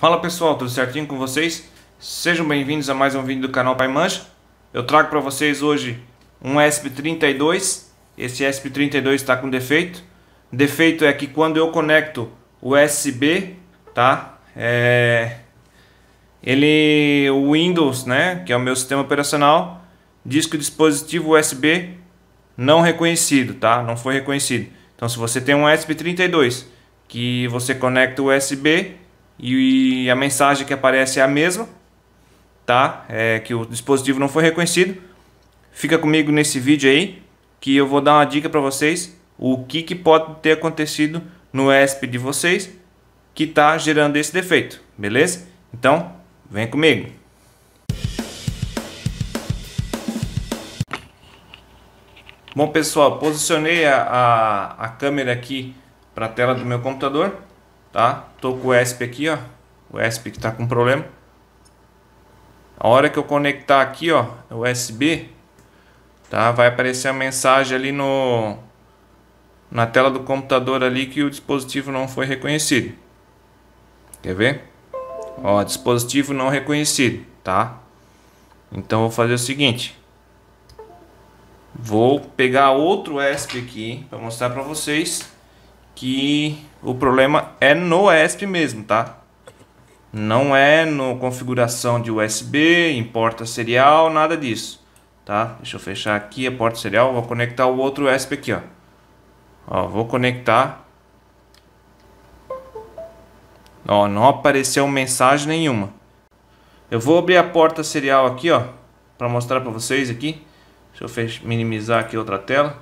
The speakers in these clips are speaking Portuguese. Fala pessoal, tudo certinho com vocês? Sejam bem-vindos a mais um vídeo do canal Paimanja. Eu trago para vocês hoje um ESP32. Esse ESP32 está com defeito. O defeito é que quando eu conecto o USB, tá? O Windows, né, que é o meu sistema operacional, diz que o dispositivo USB não reconhecido, tá? Não foi reconhecido. Então, se você tem um ESP32 que você conecta o USB e a mensagem que aparece é a mesma, tá? Que o dispositivo não foi reconhecido. Fica comigo nesse vídeo aí que eu vou dar uma dica para vocês o que pode ter acontecido no ESP de vocês que está gerando esse defeito, beleza? Então, vem comigo. Bom pessoal, posicionei a câmera aqui para a tela do meu computador, tá? Tô com o ESP aqui, ó, o ESP que tá com problema. A hora que eu conectar aqui, ó, o USB, tá? Vai aparecer a mensagem ali na tela do computador ali que o dispositivo não foi reconhecido. Quer ver? Ó, dispositivo não reconhecido, tá? Então vou fazer o seguinte. Vou pegar outro ESP aqui para mostrar para vocês que o problema é no ESP mesmo, tá? Não é no configuração de USB, em porta serial, nada disso, tá? Deixa eu fechar aqui a porta serial, vou conectar o outro ESP aqui, ó. Ó, vou conectar. Ó, não apareceu mensagem nenhuma. Eu vou abrir a porta serial aqui, ó, para mostrar para vocês aqui. Deixa eu minimizar aqui outra tela.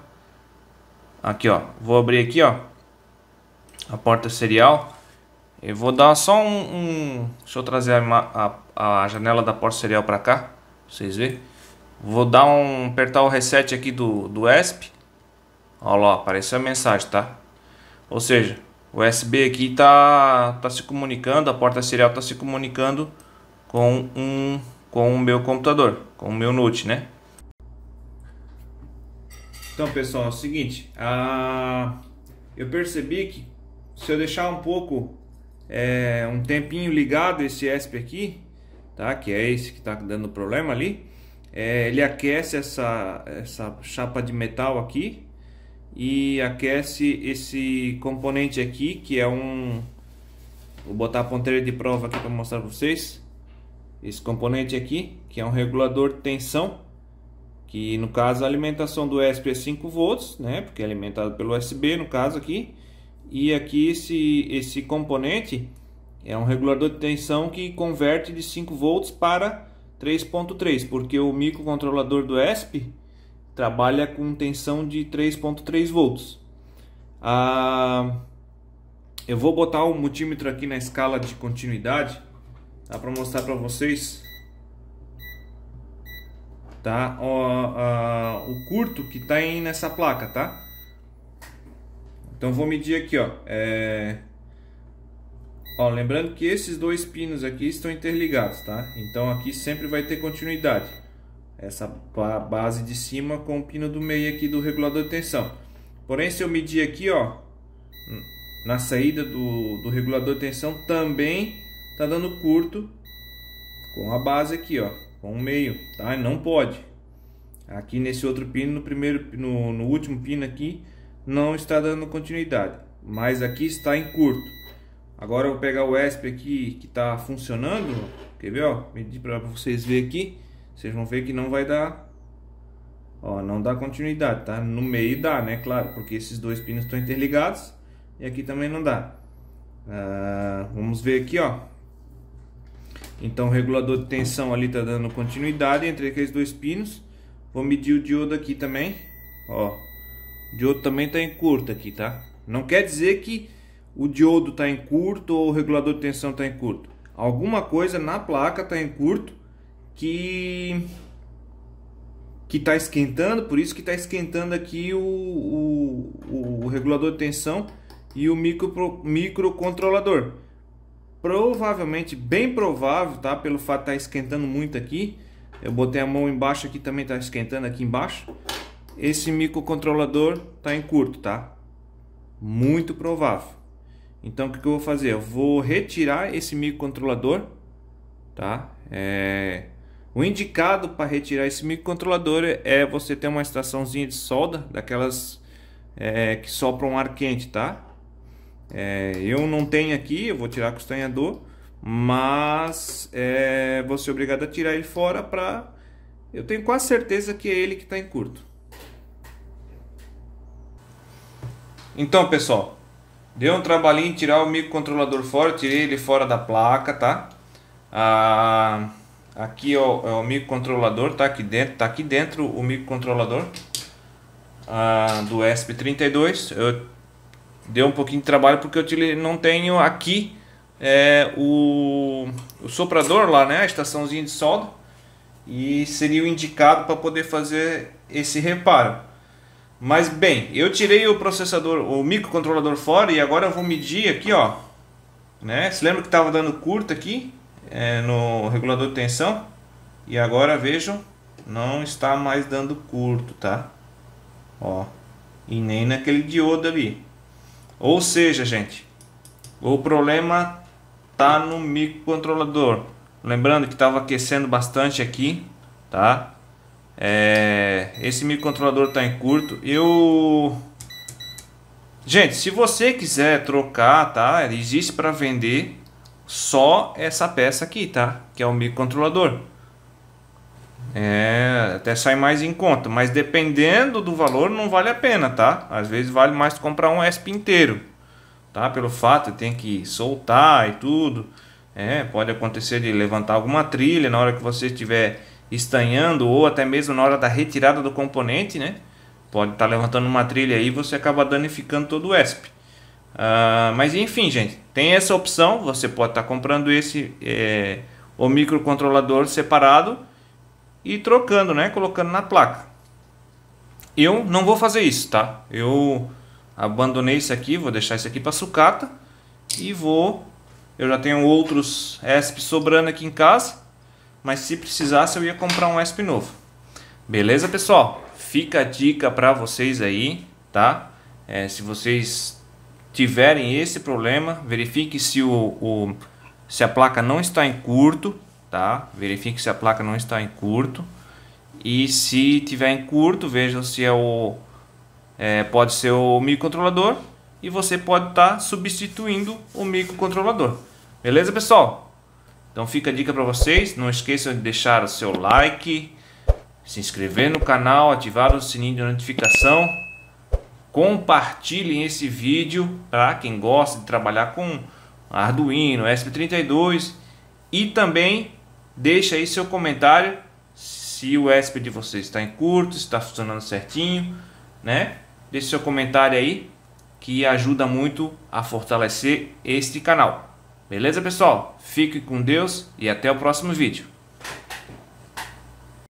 Aqui, ó. Vou abrir aqui, ó, a porta serial. Eu vou dar só Deixa eu trazer a janela da porta serial para cá, pra vocês verem. Vou dar apertar o reset aqui do ESP. Olha lá, apareceu a mensagem, tá? Ou seja, o USB aqui tá se comunicando, a porta serial tá se comunicando com o meu computador, com o meu note, né? Então pessoal, é o seguinte, eu percebi que se eu deixar um pouco, um tempinho ligado esse ESP aqui, tá? Que é esse que está dando problema ali, ele aquece essa chapa de metal aqui e aquece esse componente aqui, que é vou botar a ponteira de prova aqui para mostrar para vocês, esse componente aqui, que é um regulador de tensão, que no caso a alimentação do ESP é 5 volts, né? Porque é alimentado pelo USB no caso aqui. E aqui esse componente é um regulador de tensão que converte de 5 volts para 3.3, porque o microcontrolador do ESP trabalha com tensão de 3.3 volts. Eu vou botar o multímetro aqui na escala de continuidade, tá? Para mostrar para vocês. Tá? O curto que está nessa placa, tá? Então vou medir aqui, ó. Ó, lembrando que esses dois pinos aqui estão interligados, tá? Então aqui sempre vai ter continuidade. Essa base de cima com o pino do meio aqui do regulador de tensão. Porém, se eu medir aqui, ó, na saída do regulador de tensão também tá dando curto com a base aqui, ó. Um meio, tá? Não pode. Aqui nesse outro pino, no último pino aqui, não está dando continuidade, mas aqui está em curto. Agora eu vou pegar o ESP aqui que está funcionando, quer ver? Ó, medir para vocês verem aqui, vocês vão ver que não vai dar, ó, não dá continuidade, tá? No meio dá, né? Claro, porque esses dois pinos estão interligados e aqui também não dá. Vamos ver aqui, ó. Então o regulador de tensão ali tá dando continuidade entre aqueles dois pinos. Vou medir o diodo aqui também. Ó, o diodo também tá em curto aqui, tá? Não quer dizer que o diodo tá em curto ou o regulador de tensão tá em curto. Alguma coisa na placa tá em curto que tá esquentando. Por isso que tá esquentando aqui o regulador de tensão e o microcontrolador. Provavelmente, bem provável, tá? Pelo fato de estar esquentando muito aqui. Eu botei a mão embaixo aqui, também tá esquentando aqui embaixo. Esse microcontrolador tá em curto, tá? Muito provável. Então o que eu vou fazer? Eu vou retirar esse microcontrolador, tá? O indicado para retirar esse microcontrolador é você ter uma estaçãozinha de solda, daquelas que sopram ar quente, tá? Eu não tenho aqui, eu vou tirar com o estanhador, mas vou ser obrigado a tirar ele fora para... Eu tenho quase certeza que é ele que está em curto. Então, pessoal, deu um trabalhinho em tirar o microcontrolador fora, tirei ele fora da placa, tá? Aqui ó, é o microcontrolador, tá aqui dentro, o microcontrolador do ESP32. Deu um pouquinho de trabalho porque eu não tenho aqui o soprador lá, né? A estaçãozinha de solda. E seria o indicado para poder fazer esse reparo. Mas bem, eu tirei o processador, o microcontrolador fora, e agora eu vou medir aqui, ó, né? Você lembra que estava dando curto aqui no regulador de tensão? E agora vejam, não está mais dando curto, tá? Ó, e nem naquele diodo ali. Ou seja, gente, o problema tá no microcontrolador. Lembrando que estava aquecendo bastante aqui, tá? Esse microcontrolador está em curto. Gente, se você quiser trocar, tá? Existe para vender só essa peça aqui, tá? Que é o microcontrolador. Até sai mais em conta, mas dependendo do valor não vale a pena, tá? Às vezes vale mais comprar um ESP inteiro, tá? Pelo fato tem que soltar e tudo. Pode acontecer de levantar alguma trilha na hora que você estiver estanhando, ou até mesmo na hora da retirada do componente, né? Pode estar levantando uma trilha aí e você acaba danificando todo o ESP. Mas enfim, gente, tem essa opção. Você pode estar comprando esse o microcontrolador separado e trocando, né? Colocando na placa. Eu não vou fazer isso, tá? Eu abandonei isso aqui, vou deixar isso aqui para sucata e vou... Eu já tenho outros ESP sobrando aqui em casa, mas se precisasse eu ia comprar um ESP novo. Beleza, pessoal? Fica a dica para vocês aí, tá? Se vocês tiverem esse problema, verifique se se a placa não está em curto, tá? Verifique se a placa não está em curto. E se tiver em curto, vejam se pode ser o microcontrolador, e você pode estar substituindo o microcontrolador. Beleza, pessoal? Então fica a dica para vocês. Não esqueçam de deixar o seu like, se inscrever no canal, ativar o sininho de notificação. Compartilhem esse vídeo para quem gosta de trabalhar com Arduino, ESP32. E também deixa aí seu comentário se o ESP de vocês está em curto, se está funcionando certinho, né? Deixe seu comentário aí, que ajuda muito a fortalecer este canal. Beleza, pessoal? Fique com Deus e até o próximo vídeo.